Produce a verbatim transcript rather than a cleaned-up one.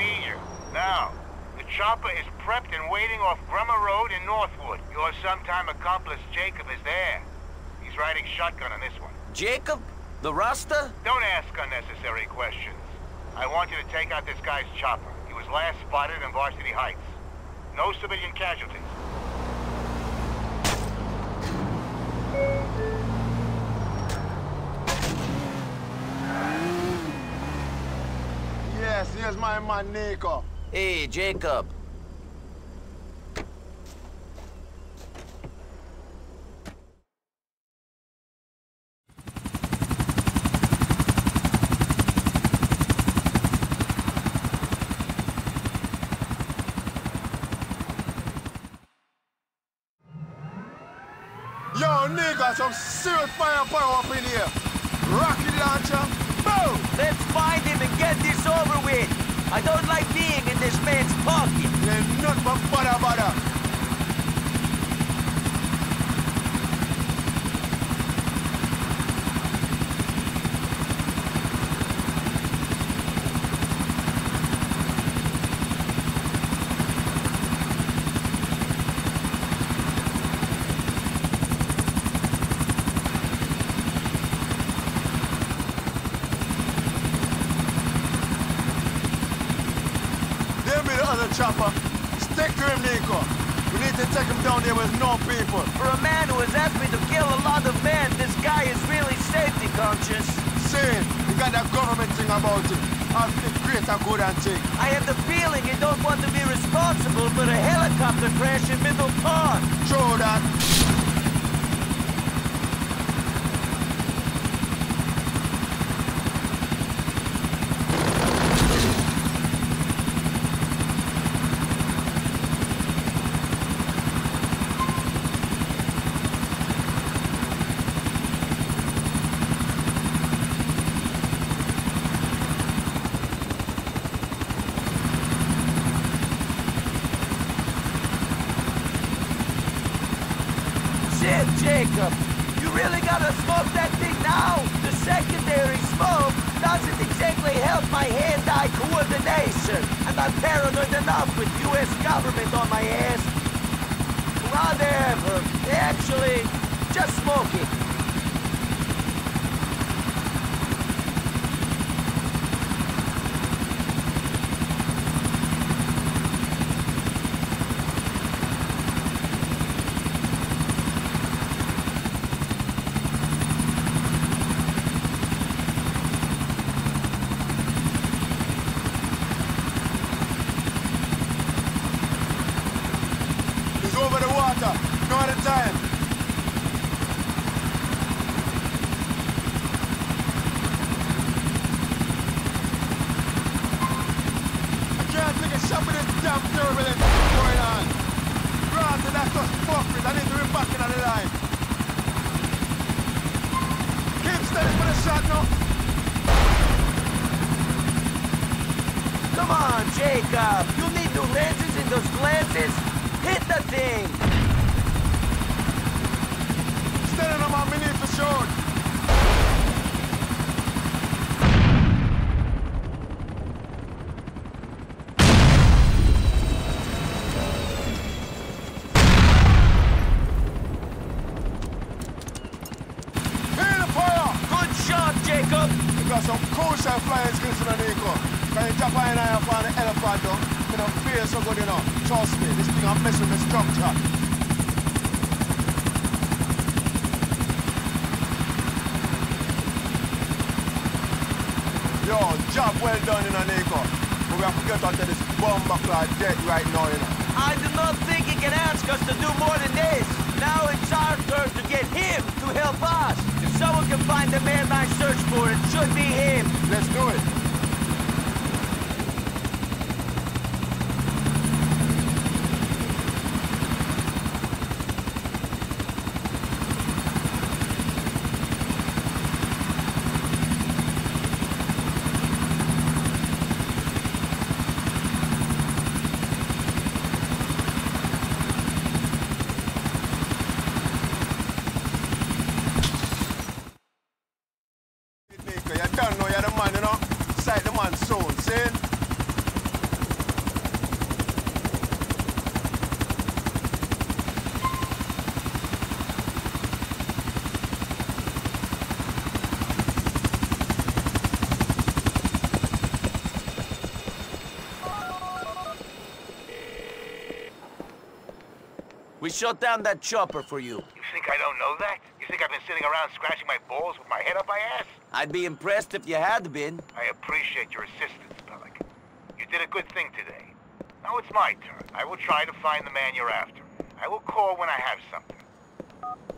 meet you. Now, the chopper is prepped and waiting off Grummer Road in Northwood. Your sometime accomplice Jacob is there. He's riding shotgun on this one. Jacob? The Rasta? Don't ask unnecessary questions. I want you to take out this guy's chopper. He was last spotted in Varsity Heights. No civilian casualties. Yes, here's my man Niko. Hey, Jacob. Yo, nigga, some serious firepower up in here. Rocket launcher, boom! Let's find him and get this over with. I don't like being in this man's pocket. There's nothing but butter, butter. Chopper. Stick to him, Niko. We need to take him down there with no people. For a man who has asked me to kill a lot of men, this guy is really safety conscious. See, you got that government thing about it. I'll think greater good and thing. I have the feeling you don't want to be responsible for a helicopter crash in Middle Park. True that. Jacob, you really gotta smoke that thing now? The secondary smoke doesn't exactly help my hand-eye coordination, and I'm paranoid enough with U S government on my ass. Whatever. Actually, just smoke it. Come on, Jacob! You need new lenses in those glasses! Hit the thing! Standing on my minute for sure! Hear the fire! Good shot, Jacob! You got some cool shot flying skills in the Niko. Can you tap an eye upon the elephant though? You don't feel so good, you know. Trust me, this thing I'm messing with the structure. Yo, job well done, you know, Niko. But we have to get out of this bomb-clad debt right now, you know. I do not think he can ask us to do more than this. Now it's our turn to get him to help us. If someone can find the man I search for, it should be him. Let's do it. We shot down that chopper for you. You think I don't know that? You think I've been sitting around scratching my balls with my head up my ass? I'd be impressed if you had been. I appreciate your assistance, Bellic. You did a good thing today. Now it's my turn. I will try to find the man you're after. I will call when I have something.